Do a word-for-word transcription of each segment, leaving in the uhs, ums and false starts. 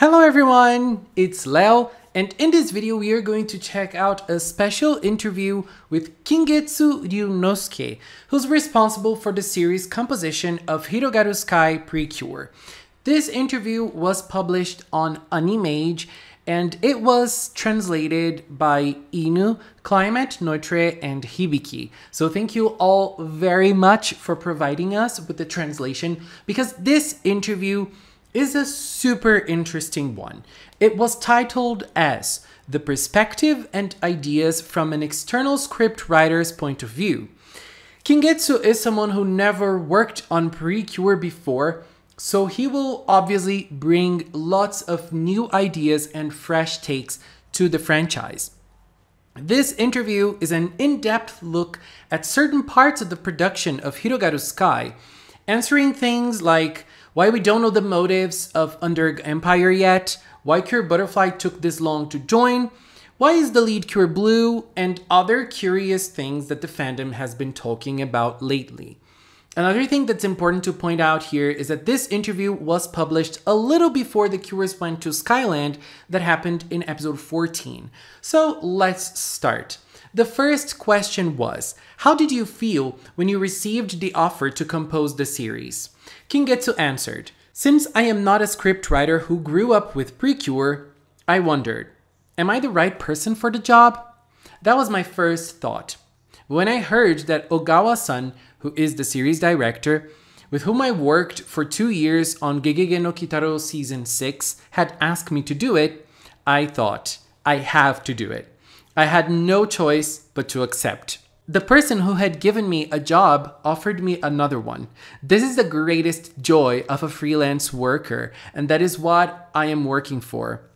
Hello everyone, it's Leo, and in this video we are going to check out a special interview with Kingetsu Ryunosuke, who's responsible for the series composition of Hirogaru Sky Precure. This interview was published on Animage, and it was translated by Inu, Climate, Notre, and Hibiki. So thank you all very much for providing us with the translation, because this interview is a super interesting one. It was titled as The Perspective and Ideas from an External Script Writer's Point of View. Kingetsu is someone who never worked on PreCure before, so he will obviously bring lots of new ideas and fresh takes to the franchise. This interview is an in-depth look at certain parts of the production of Hirogaru Sky, answering things like why we don't know the motives of Underg Empire yet, why Cure Butterfly took this long to join, why is the lead Cure Blue, and other curious things that the fandom has been talking about lately. Another thing that's important to point out here is that this interview was published a little before the Cures went to Skyland that happened in episode fourteen. So let's start. The first question was, how did you feel when you received the offer to compose the series? Kingetsu answered, since I am not a script writer who grew up with PreCure, I wondered, am I the right person for the job? That was my first thought. When I heard that Ogawa-san, who is the series director, with whom I worked for two years on Gegege no Kitaro season six, had asked me to do it, I thought, I have to do it. I had no choice but to accept. The person who had given me a job offered me another one. This is the greatest joy of a freelance worker, and that is what I am working for.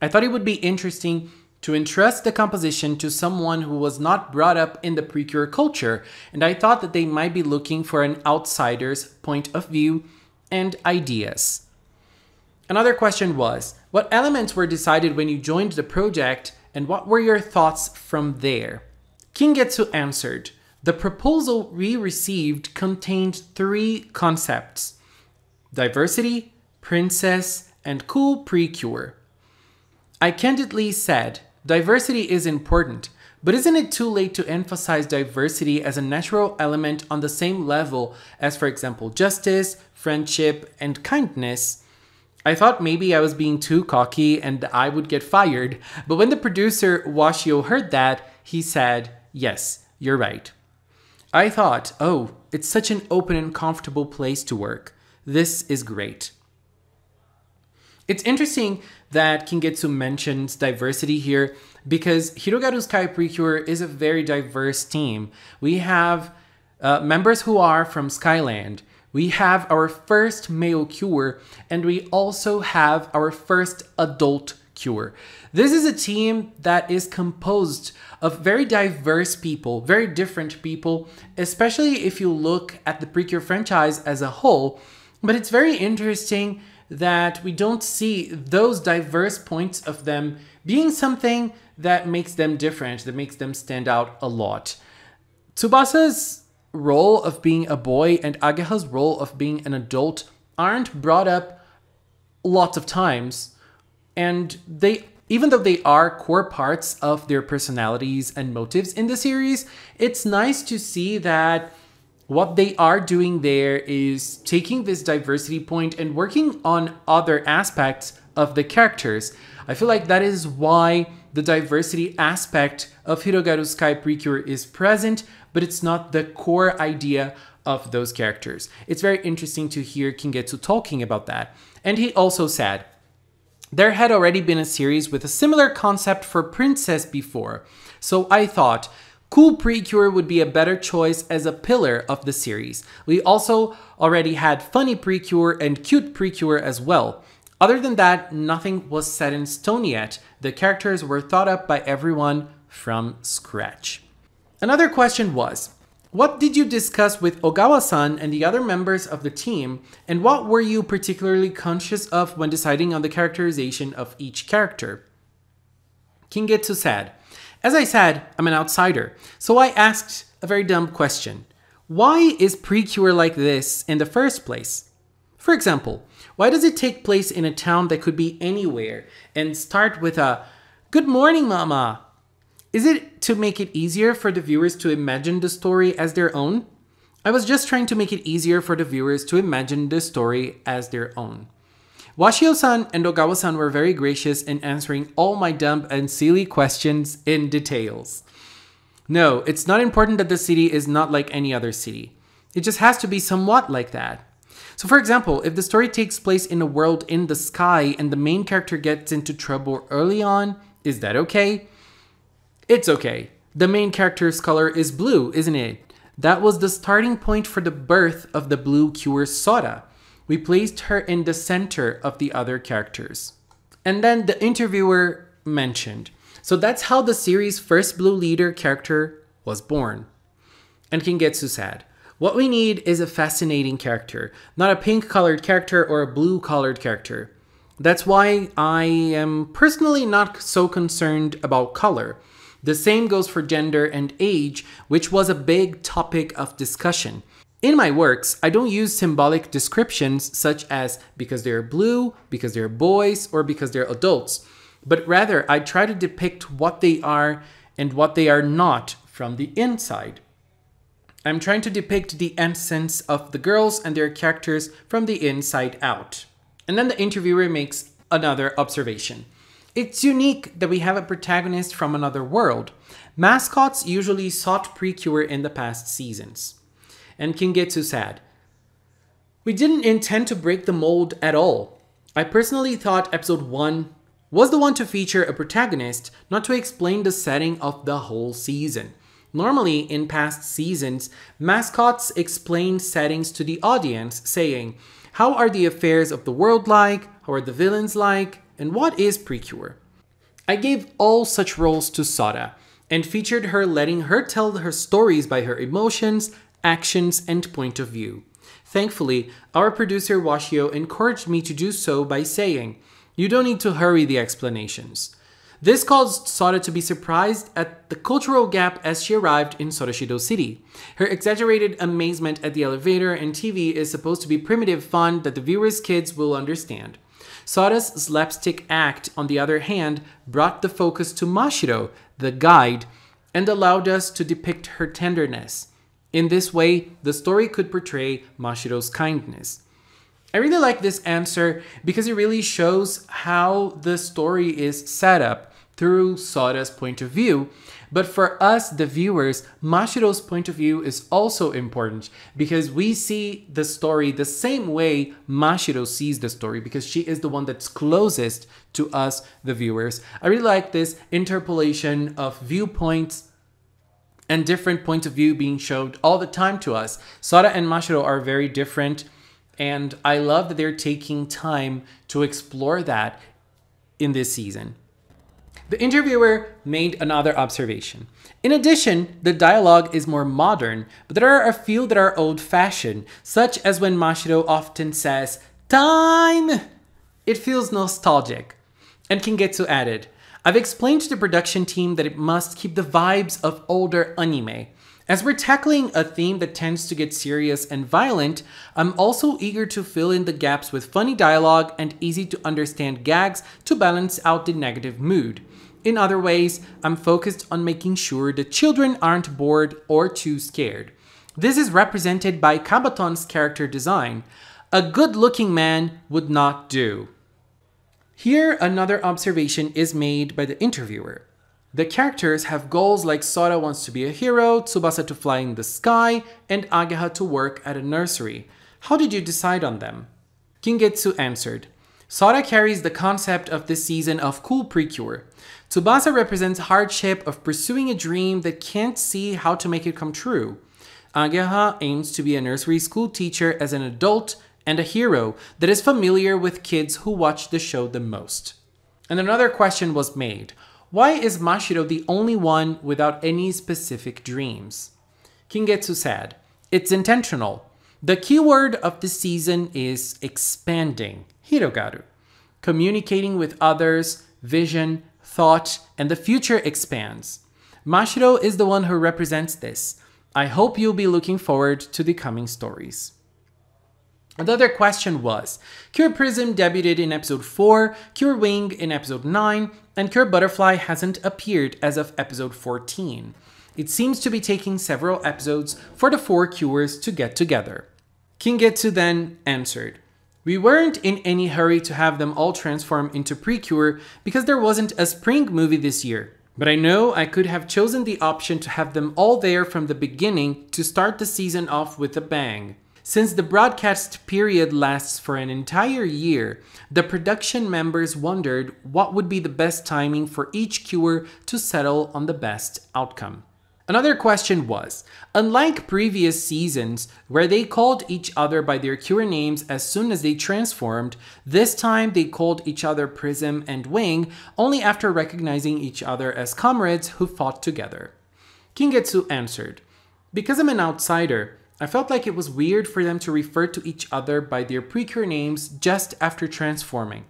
I thought it would be interesting to entrust the composition to someone who was not brought up in the PreCure culture, and I thought that they might be looking for an outsider's point of view and ideas. Another question was, what elements were decided when you joined the project, and what were your thoughts from there? Kingetsu answered, the proposal we received contained three concepts: diversity, princess, and cool PreCure. I candidly said, diversity is important, but isn't it too late to emphasize diversity as a natural element on the same level as, for example, justice, friendship, and kindness? I thought maybe I was being too cocky and I would get fired, but when the producer Washio heard that, he said, yes, you're right. I thought, oh, it's such an open and comfortable place to work. This is great. It's interesting that Kingetsu mentions diversity here because Hirogaru Sky Precure is a very diverse team. We have uh, members who are from Skyland. We have our first male Cure, and we also have our first adult Cure. This is a team that is composed of very diverse people, very different people, especially if you look at the PreCure franchise as a whole. But it's very interesting that we don't see those diverse points of them being something that makes them different, that makes them stand out a lot. Tsubasa's role of being a boy and Ageha's role of being an adult aren't brought up lots of times, and they, even though they are core parts of their personalities and motives in the series, it's nice to see that what they are doing there is taking this diversity point and working on other aspects of the characters. I feel like that is why the diversity aspect of Hirogaru Sky PreCure is present, but it's not the core idea of those characters. It's very interesting to hear Kingetsu talking about that. And he also said, there had already been a series with a similar concept for princess before, so I thought cool PreCure would be a better choice as a pillar of the series. We also already had funny PreCure and cute PreCure as well. Other than that, nothing was set in stone yet. The characters were thought up by everyone from scratch. Another question was, what did you discuss with Ogawa-san and the other members of the team, and what were you particularly conscious of when deciding on the characterization of each character? Kingetsu said, as I said, I'm an outsider, so I asked a very dumb question. Why is PreCure like this in the first place? For example, Why does it take place in a town that could be anywhere and start with a "Good morning, Mama"? Is it to make it easier for the viewers to imagine the story as their own? I was just trying to make it easier for the viewers to imagine the story as their own. Washio-san and Ogawa-san were very gracious in answering all my dumb and silly questions in details. No, it's not important that the city is not like any other city. It just has to be somewhat like that. So for example, if the story takes place in a world in the sky and the main character gets into trouble early on, is that okay? It's okay. The main character's color is blue, isn't it? That was the starting point for the birth of the blue cure Sora. We placed her in the center of the other characters. And then the interviewer mentioned. So that's how the series' first blue leader character was born. And Kingetsu said, "What we need is a fascinating character, not a pink-colored character or a blue-colored character. That's why I am personally not so concerned about color. The same goes for gender and age, which was a big topic of discussion. In my works, I don't use symbolic descriptions such as because they're blue, because they're boys, or because they're adults, but rather I try to depict what they are and what they are not from the inside. I'm trying to depict the essence of the girls and their characters from the inside out." And then the interviewer makes another observation. "It's unique that we have a protagonist from another world. Mascots usually sought PreCure in the past seasons." And Kingetsu said, "We didn't intend to break the mold at all. I personally thought episode one was the one to feature a protagonist, not to explain the setting of the whole season. Normally, in past seasons, mascots explain settings to the audience, saying, how are the affairs of the world like, how are the villains like, and what is PreCure? I gave all such roles to Sora, and featured her letting her tell her stories by her emotions, actions, and point of view. Thankfully, our producer Washio encouraged me to do so by saying, you don't need to hurry the explanations. This caused Sora to be surprised at the cultural gap as she arrived in Sorashido City. Her exaggerated amazement at the elevator and T V is supposed to be primitive fun that the viewers' kids will understand. Sora's slapstick act, on the other hand, brought the focus to Mashiro, the guide, and allowed us to depict her tenderness. In this way, the story could portray Mashiro's kindness." I really like this answer because it really shows how the story is set up through Sora's point of view. But for us, the viewers, Mashiro's point of view is also important because we see the story the same way Mashiro sees the story because she is the one that's closest to us, the viewers. I really like this interpolation of viewpoints and different points of view being showed all the time to us. Sora and Mashiro are very different, and I love that they're taking time to explore that in this season. The interviewer made another observation. "In addition, the dialogue is more modern, but there are a few that are old-fashioned, such as when Mashiro often says, 'Time!' It feels nostalgic." And Kingetsu added, "I've explained to the production team that it must keep the vibes of older anime. As we're tackling a theme that tends to get serious and violent, I'm also eager to fill in the gaps with funny dialogue and easy to understand gags to balance out the negative mood. In other ways, I'm focused on making sure the children aren't bored or too scared. This is represented by Kabaton's character design. A good-looking man would not do." Here, another observation is made by the interviewer. "The characters have goals like Sora wants to be a hero, Tsubasa to fly in the sky, and Ageha to work at a nursery. How did you decide on them?" Kingetsu answered, "Sora carries the concept of this season of cool PreCure. Tsubasa represents hardship of pursuing a dream that can't see how to make it come true. Ageha aims to be a nursery school teacher as an adult and a hero that is familiar with kids who watch the show the most." And another question was made. "Why is Mashiro the only one without any specific dreams?" Kingetsu said, "It's intentional. The keyword of this season is expanding, Hirogaru. Communicating with others, vision, thought, and the future expands. Mashiro is the one who represents this. I hope you'll be looking forward to the coming stories." The other question was, Cure Prism debuted in episode four, Cure Wing in episode nine, and Cure Butterfly hasn't appeared as of episode fourteen. It seems to be taking several episodes for the four cures to get together. Kingetsu then answered, "We weren't in any hurry to have them all transform into PreCure because there wasn't a spring movie this year. But I know I could have chosen the option to have them all there from the beginning to start the season off with a bang. Since the broadcast period lasts for an entire year, the production members wondered what would be the best timing for each cure to settle on the best outcome." Another question was, unlike previous seasons, where they called each other by their cure names as soon as they transformed, this time they called each other Prism and Wing only after recognizing each other as comrades who fought together. Kingetsu answered, "Because I'm an outsider, I felt like it was weird for them to refer to each other by their PreCure names just after transforming.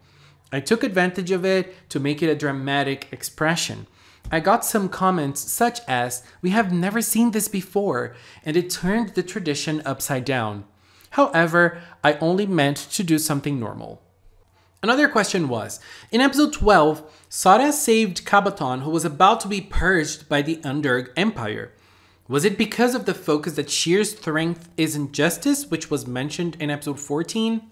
I took advantage of it to make it a dramatic expression. I got some comments such as, 'We have never seen this before,' and it turned the tradition upside down. However, I only meant to do something normal." Another question was, in episode twelve, Sora saved Kabaton, who was about to be purged by the Underg Empire. Was it because of the focus that sheer strength isn't justice, which was mentioned in episode fourteen?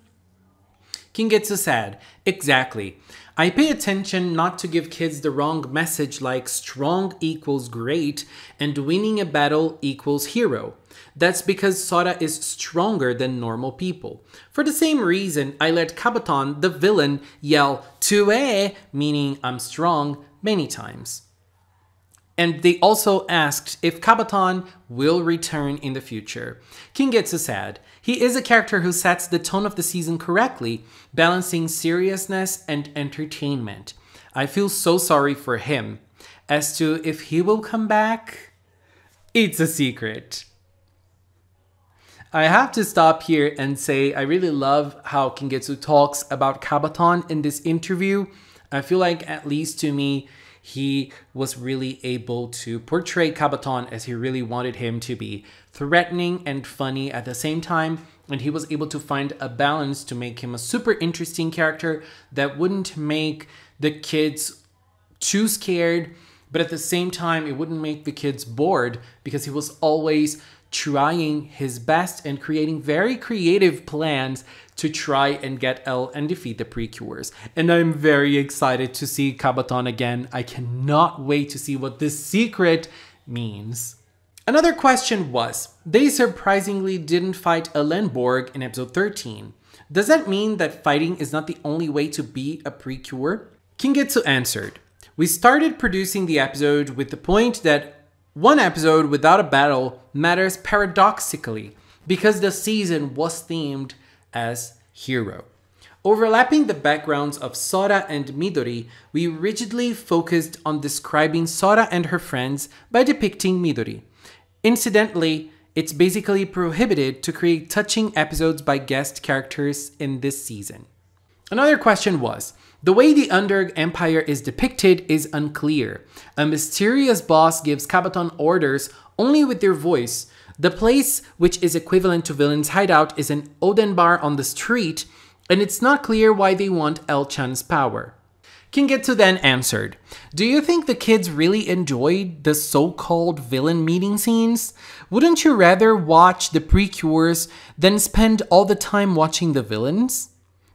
Kingetsu said, "Exactly. I pay attention not to give kids the wrong message like strong equals great and winning a battle equals hero. That's because Sora is stronger than normal people. For the same reason, I let Kabaton, the villain, yell 'Tue,' meaning 'I'm strong,' many times." And they also asked if Kabaton will return in the future. Kingetsu said, "He is a character who sets the tone of the season correctly, balancing seriousness and entertainment. I feel so sorry for him. As to if he will come back, it's a secret." I have to stop here and say I really love how Kingetsu talks about Kabaton in this interview. I feel like, at least to me, he was really able to portray Kabaton as he really wanted him to be, threatening and funny at the same time, and he was able to find a balance to make him a super interesting character that wouldn't make the kids too scared, but at the same time, it wouldn't make the kids bored because he was always trying his best and creating very creative plans to try and get L and defeat the PreCures. And I'm very excited to see Kabaton again. I cannot wait to see what this secret means. Another question was, they surprisingly didn't fight Elenborg in episode thirteen. Does that mean that fighting is not the only way to be a PreCure? Kingetsu answered, "We started producing the episode with the point that one episode without a battle matters paradoxically because the season was themed as hero. Overlapping the backgrounds of Sora and Midori, we rigidly focused on describing Sora and her friends by depicting Midori. Incidentally, it's basically prohibited to create touching episodes by guest characters in this season." Another question was, "The way the Underg Empire is depicted is unclear. A mysterious boss gives Kabaton orders only with their voice. The place, which is equivalent to Villain's Hideout, is an Oden bar on the street, and it's not clear why they want El-chan's power." Kingetsu then answered, "Do you think the kids really enjoyed the so-called villain meeting scenes? Wouldn't you rather watch the PreCures than spend all the time watching the villains?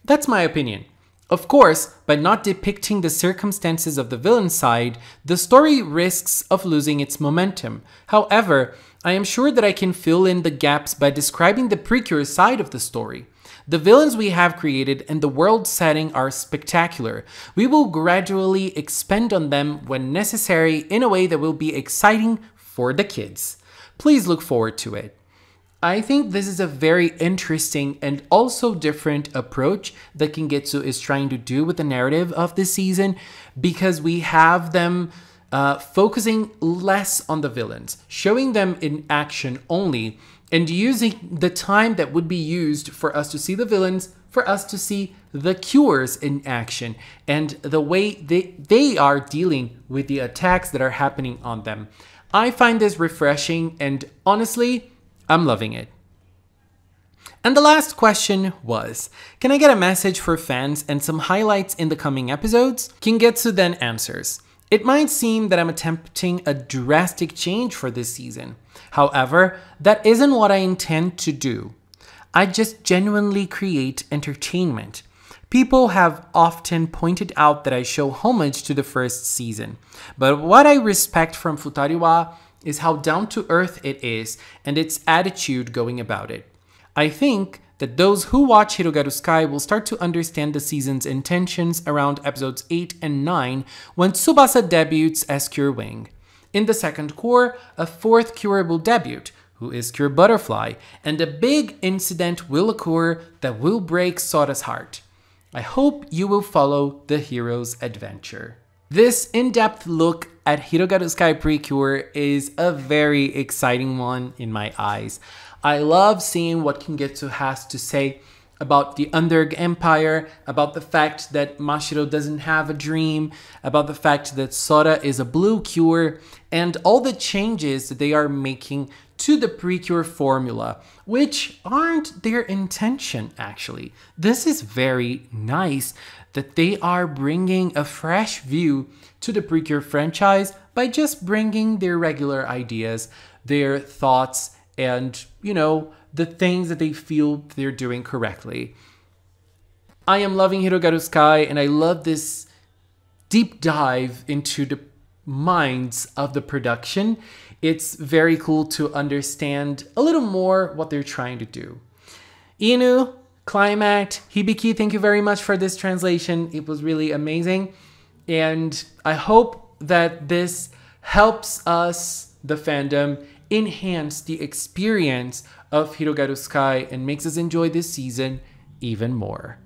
That's my opinion. Of course, by not depicting the circumstances of the villain side, the story risks of losing its momentum. However, I am sure that I can fill in the gaps by describing the PreCure side of the story. The villains we have created and the world setting are spectacular. We will gradually expand on them when necessary in a way that will be exciting for the kids. Please look forward to it." I think this is a very interesting and also different approach that Kingetsu is trying to do with the narrative of this season, because we have them uh, focusing less on the villains, showing them in action only, and using the time that would be used for us to see the villains, for us to see the cures in action, and the way they, they are dealing with the attacks that are happening on them. I find this refreshing, and honestly, I'm loving it. And the last question was, can I get a message for fans and some highlights in the coming episodes? Kingetsu then answers, it might seem that I'm attempting a drastic change for this season. However, that isn't what I intend to do. I just genuinely create entertainment. People have often pointed out that I show homage to the first season, but what I respect from Futariwa is how down-to-earth it is and its attitude going about it. I think that those who watch Hirogaru Sky will start to understand the season's intentions around episodes eight and nine when Tsubasa debuts as Cure Wing. In the second core, a fourth Cure will debut, who is Cure Butterfly, and a big incident will occur that will break Sora's heart. I hope you will follow the hero's adventure. This in-depth look at Hirogaru Sky Precure is a very exciting one in my eyes. I love seeing what Kingetsu has to say about the Underg Empire, about the fact that Mashiro doesn't have a dream, about the fact that Sora is a blue cure, and all the changes that they are making to the PreCure formula, which aren't their intention, actually. This is very nice that they are bringing a fresh view to the PreCure franchise by just bringing their regular ideas, their thoughts, and, you know, the things that they feel they're doing correctly. I am loving Hirogaru Sky, and I love this deep dive into the minds of the production. It's very cool to understand a little more what they're trying to do. Inu, Climact, Hibiki, thank you very much for this translation. It was really amazing. And I hope that this helps us, the fandom, enhance the experience of Hirogaru Sky and makes us enjoy this season even more.